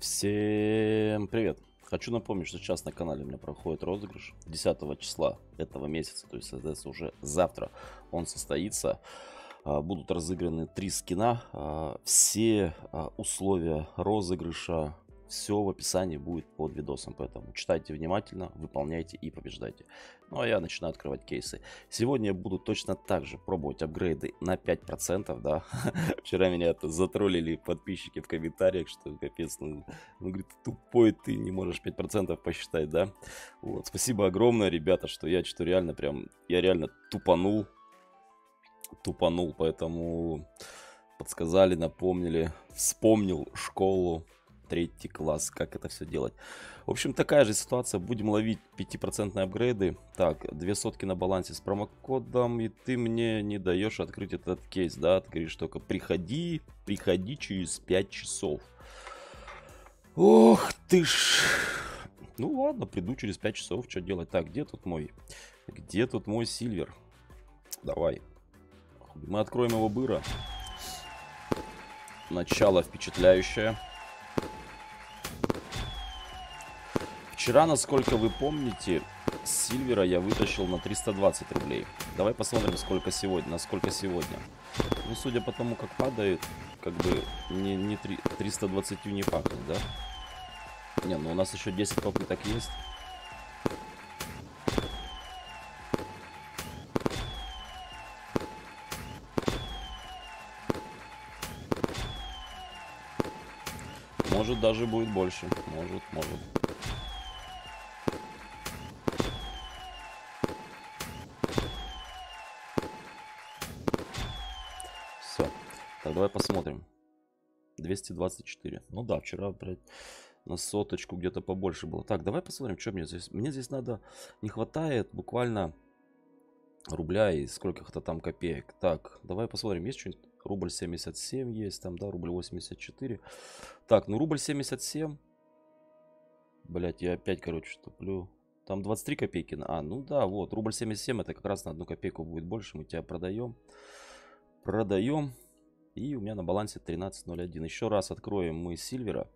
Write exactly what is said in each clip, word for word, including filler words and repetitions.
Всем привет! Хочу напомнить, что сейчас на канале у меня проходит розыгрыш десятого числа этого месяца, то есть, соответственно, уже завтра он состоится. Будут разыграны три скина. Все условия розыгрыша, все в описании будет под видосом, поэтому читайте внимательно, выполняйте и побеждайте. Ну а я начинаю открывать кейсы. Сегодня я буду точно так же пробовать апгрейды на пять процентов, да. Вчера меня затроллили подписчики в комментариях, что капец, ну, ну говорит, тупой ты, не можешь пять процентов посчитать, да. Вот, спасибо огромное, ребята, что я что реально прям, я реально тупанул, тупанул, поэтому подсказали, напомнили, вспомнил школу. Третий класс, как это все делать. В общем, такая же ситуация. Будем ловить пятипроцентные апгрейды. Так, две сотки на балансе с промокодом. И ты мне не даешь открыть этот кейс, да? Ты говоришь только приходи, приходи через пять часов. Ох ты ж. Ну ладно, приду через пять часов. Что делать? Так, где тут мой? Где тут мой Сильвер? Давай. Мы откроем его быра. Начало впечатляющее. Вчера, насколько вы помните, Сильвера я вытащил на триста двадцать рублей. Давай посмотрим, сколько сегодня, насколько сегодня. Ну, судя по тому, как падает, как бы не, не триста двадцать не пахнет, да? Не, ну у нас еще десять попыток есть. Может, даже будет больше. Может, может. Давай посмотрим. двести двадцать четыре. Ну да, вчера, блядь, на соточку где-то побольше было. Так, давай посмотрим, что мне здесь. Мне здесь надо... Не хватает буквально рубля и сколько-то там копеек. Так, давай посмотрим. Есть что-нибудь? Рубль семьдесят семь есть там, да? Рубль восемьдесят четыре. Так, ну рубль семьдесят семь. Блядь, я опять, короче, туплю. Там двадцать три копейки. А, ну да, вот. Рубль семьдесят семь, это как раз на одну копейку будет больше. Мы тебя продаем. Продаем. И у меня на балансе тринадцать ноль один. Еще раз откроем мы Сильвера.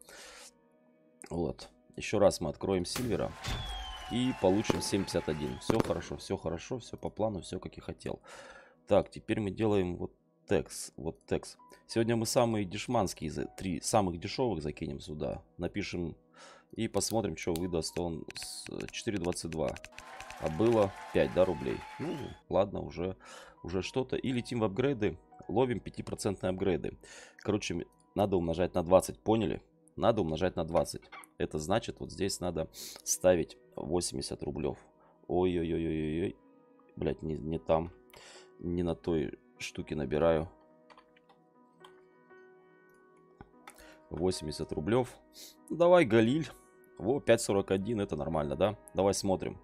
Вот. Еще раз мы откроем Сильвера. И получим семь пятьдесят один. Все хорошо, все хорошо, все по плану, все как и хотел. Так, теперь мы делаем вот текст. Вот текст. Сегодня мы самые дешманские, три самых дешевых закинем сюда. Напишем и посмотрим, что выдаст он с четыре двадцать два. А было пять, да, рублей. Ну, ладно, уже, уже что-то. И летим в апгрейды. Ловим пятипроцентные апгрейды. Короче, надо умножать на двадцать, поняли? Надо умножать на двадцать. Это значит, вот здесь надо ставить восемьдесят рублев. Ой-ой-ой-ой-ой. Блять, не, не там. Не на той штуке набираю. восемьдесят рублев. Давай, Галиль. Во, пять сорок один. Это нормально, да? Давай смотрим.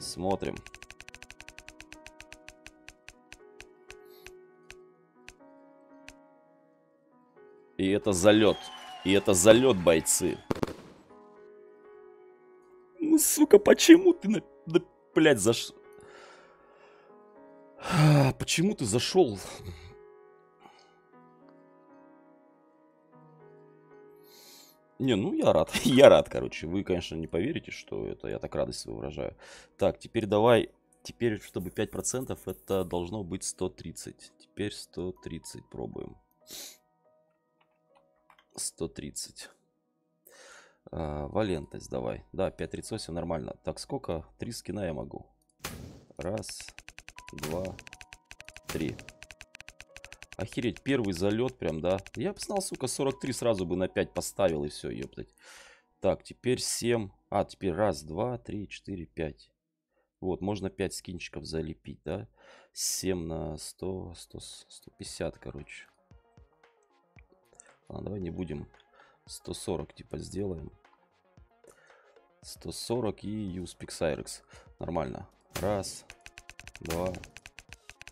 Смотрим. И это залет. И это залет, бойцы. Ну, сука, почему ты, на... да, блядь, заш... Почему ты зашел? Не, ну я рад. Я рад, короче. Вы, конечно, не поверите, что это. Я так радость свою выражаю. Так, теперь давай... Теперь, чтобы пять процентов, это должно быть сто тридцать. Теперь сто тридцать пробуем. сто тридцать. А, валентность давай. Да, пять тридцать восемь, нормально. Так, сколько? Три скина я могу. Раз, два, три. Охереть, первый залет прям, да. Я бы знал, сука, сорок три сразу бы на пять поставил и все, ептать. Так, теперь семь. А, теперь раз, два, три, четыре, пять. Вот, можно пять скинчиков залепить, да. семь на сто, сто, сто пятьдесят, короче. А, давай не будем. сто сорок типа сделаем. сто сорок и Uspix Cyrex. Нормально. Раз, два,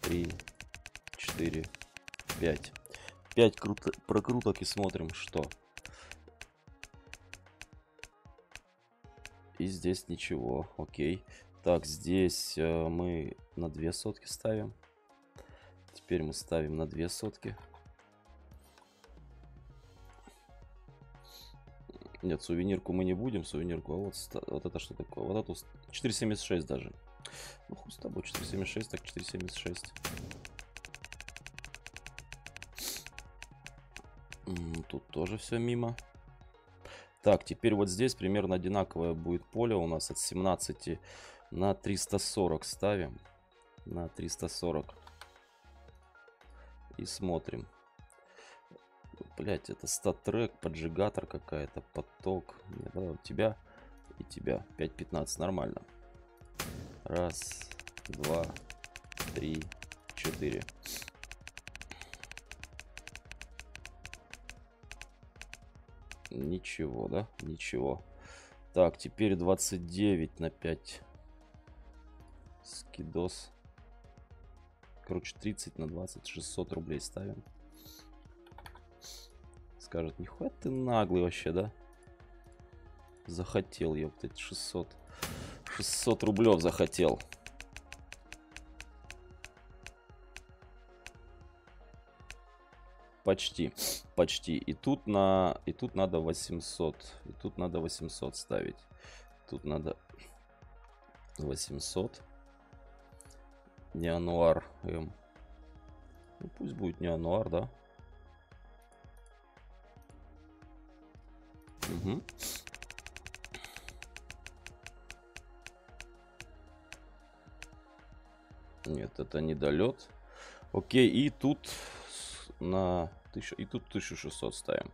три, четыре, пять. Пять круто... прокруток и смотрим, что. И здесь ничего. Окей. Так, здесь э, мы на две сотки ставим. Теперь мы ставим на две сотки. Нет, сувенирку мы не будем. Сувенирку, а вот, вот это что такое? Вот это четыре семьдесят шесть даже. Ну, хуй с тобой, четыре семьдесят шесть, так четыре семьдесят шесть. Тут тоже все мимо. Так, теперь вот здесь примерно одинаковое будет поле у нас от семнадцати на триста сорок ставим. На триста сорок. И смотрим. Блять, это статрек, поджигатор какая-то, поток. Нет, давай у тебя и тебя. пять пятнадцать, нормально. Раз, два, три, четыре. Ничего, да? Ничего. Так, теперь двадцать девять на пять. Скидос. Короче, тридцать на двадцать. шестьсот рублей ставим. Скажет, нихуя ты наглый вообще, да? Захотел, ёптать, шестьсот. шестьсот рублев захотел. Почти, почти. И тут на, и тут надо восемьсот, и тут надо восемьсот ставить. Тут надо восемьсот. Не ануар. М. Ну, пусть будет не ануар, да? Угу. Нет, это недолет. Окей, и тут на тысячу, и тут тысячу шестьсот ставим.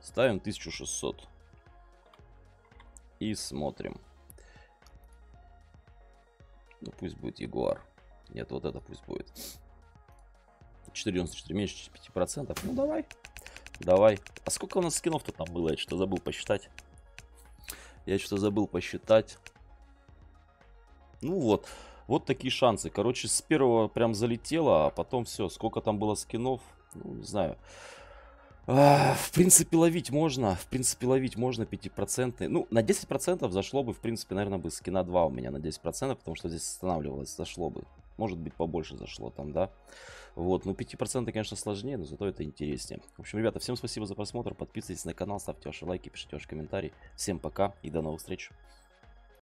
Ставим тысячу шестьсот. И смотрим. Ну пусть будет ягуар. Нет, вот это пусть будет. четыре девяносто четыре, меньше пяти процентов. Ну давай. Давай. А сколько у нас скинов-то там было? Я что-то забыл посчитать. Я что-то забыл посчитать. Ну вот. Вот такие шансы. Короче, с первого прям залетело, а потом все. Сколько там было скинов, ну, не знаю. А, в принципе, ловить можно. В принципе, ловить можно пять процентов. Ну, на десять процентов зашло бы, в принципе, наверное, бы скина два у меня на десять процентов, потому что здесь останавливалось. Зашло бы. Может быть, побольше зашло там, да. Вот. Ну, пять процентов, конечно, сложнее, но зато это интереснее. В общем, ребята, всем спасибо за просмотр. Подписывайтесь на канал, ставьте ваши лайки, пишите ваши комментарии. Всем пока и до новых встреч.